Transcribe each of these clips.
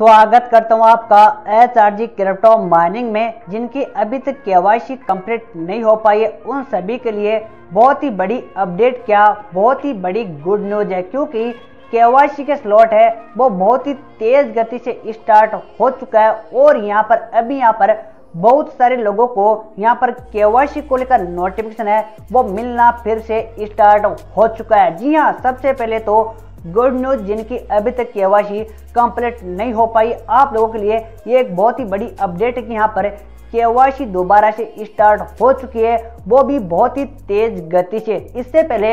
स्वागत करता हूं आपका एचआरजी क्रिप्टो माइनिंग में। जिनकी अभी तक केवाईसी कंप्लीट नहीं हो पाई है उन सभी के लिए बहुत ही बड़ी अपडेट, क्या बहुत ही बड़ी गुड न्यूज है, क्योंकि केवाईसी के स्लॉट है वो बहुत ही तेज गति से स्टार्ट हो चुका है। और यहाँ पर बहुत सारे लोगों को यहाँ पर केवाईसी को लेकर नोटिफिकेशन है वो मिलना फिर से स्टार्ट हो चुका है। जी हाँ, सबसे पहले तो गुड न्यूज, जिनकी अभी तक केवाईसी कंप्लीट नहीं हो पाई आप लोगों के लिए ये एक बहुत ही बड़ी अपडेट है कि यहाँ पर केवाईसी दोबारा से स्टार्ट हो चुकी है, वो भी बहुत ही तेज गति से। इससे पहले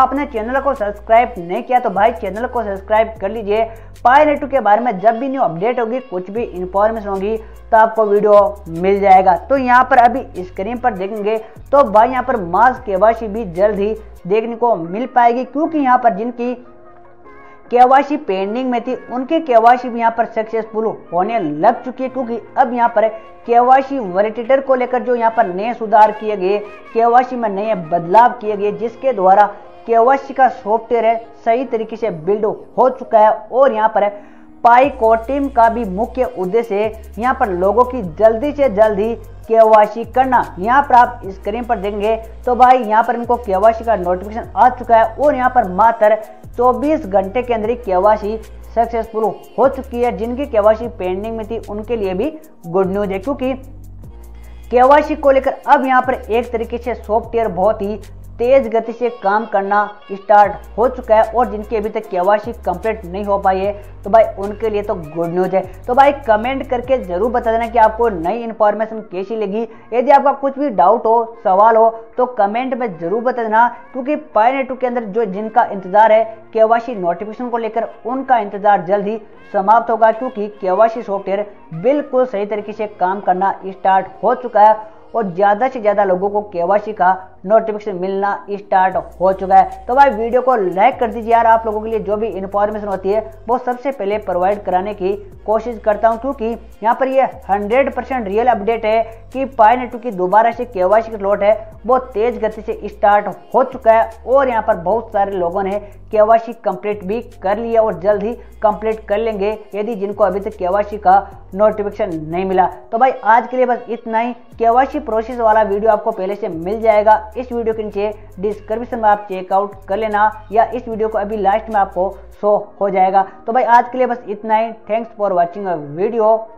आपने चैनल को सब्सक्राइब नहीं किया तो भाई चैनल को सब्सक्राइब कर लीजिए। पाई नेटवर्क के बारे में जब भी न्यू अपडेट होगी, कुछ भी इंफॉर्मेशन होगी तो आपको वीडियो मिल जाएगा। तो यहाँ पर अभी स्क्रीन पर देखेंगे तो भाई यहाँ पर मास केवाईसी भी जल्द ही देखने को मिल पाएगी, क्योंकि यहाँ पर जिनकी केवाईसी पेंडिंग में थी उनकी केवाईसी भी यहाँ पर सक्सेसफुल होने लग चुकी है। क्योंकि अब यहाँ पर केवाईसी वैलिडेटर को लेकर जो यहाँ पर नए सुधार किए गए, केवाईसी में नए बदलाव किए गए, जिसके द्वारा केवाईसी का सॉफ्टवेयर है सही तरीके से बिल्ड हो चुका है। और यहाँ पर पाई कोर टीम का भी मुख्य उद्देश्य यहाँ पर लोगों की जल्दी से जल्दी केवाईसी करना। यहाँ पर आप स्क्रीन पर देखेंगे तो भाई यहाँ पर इनको केवाईसी का नोटिफिकेशन आ चुका है और यहाँ पर मात्र 24 घंटे के अंदर ही केवाईसी सक्सेसफुल हो चुकी है। जिनकी केवाईसी पेंडिंग में थी उनके लिए भी गुड न्यूज है, क्योंकि केवाईसी को लेकर अब यहाँ पर एक तरीके से सॉफ्टवेयर बहुत ही तेज गति से काम करना स्टार्ट हो चुका है। और जिनकी अभी तक केवाईसी कंप्लीट नहीं हो पाई है तो भाई उनके लिए तो गुड न्यूज है। तो भाई कमेंट करके जरूर बता देना कि आपको नई इन्फॉर्मेशन कैसी लगी। यदि आपका कुछ भी डाउट हो, सवाल हो तो कमेंट में जरूर बता देना, क्योंकि पाई नेटवर्क के अंदर जो जिनका इंतजार है केवाईसी नोटिफिकेशन को लेकर उनका इंतजार जल्द ही समाप्त होगा, क्योंकि केवाईसी सॉफ्टवेयर बिल्कुल सही तरीके से काम करना स्टार्ट हो चुका है और ज़्यादा से ज़्यादा लोगों को केवाईसी का नोटिफिकेशन मिलना स्टार्ट हो चुका है। तो भाई वीडियो को लाइक कर दीजिए यार, आप लोगों के लिए जो भी इन्फॉर्मेशन होती है वो सबसे पहले प्रोवाइड कराने की कोशिश करता हूं, क्योंकि यहां पर ये 100% रियल अपडेट है कि पाई नेटवर्क की दोबारा से केवाईसी का स्लॉट है वो तेज़ गति से स्टार्ट हो चुका है। और यहाँ पर बहुत सारे लोगों ने केवाईसी कंप्लीट भी कर लिया और जल्द ही कंप्लीट कर लेंगे, यदि जिनको अभी तक केवाईसी का नोटिफिकेशन नहीं मिला। तो भाई आज के लिए बस इतना ही। केवाईसी प्रोसेस वाला वीडियो आपको पहले से मिल जाएगा, इस वीडियो के नीचे डिस्क्रिप्शन में आप चेकआउट कर लेना, या इस वीडियो को अभी लास्ट में आपको शो हो जाएगा। तो भाई आज के लिए बस इतना ही। Thanks for watching a video.